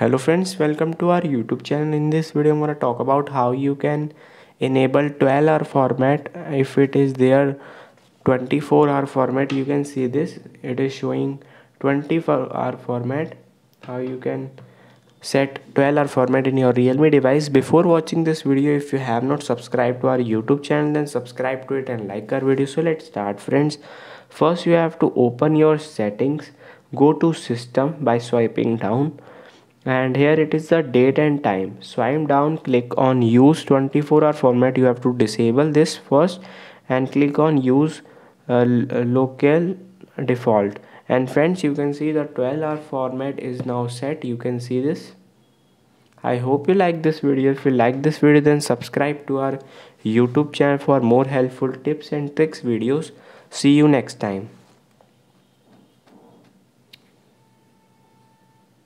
Hello friends, welcome to our YouTube channel. In this video I'm going to talk about how you can enable 12-hour format. If it is there 24-hour format, you can see this, it is showing 24-hour format. How you can set 12-hour format in your Realme device. Before watching this video, if you have not subscribed to our YouTube channel, then subscribe to it and like our video. So let's start friends. First you have to open your settings, go to system by swiping down. And here it is the date and time. Swipe down, click on use 24-hour format. You have to disable this first and click on use local default. And friends, you can see the 12-hour format is now set. You can see this. I hope you like this video. If you like this video, then subscribe to our YouTube channel for more helpful tips and tricks videos. See you next time.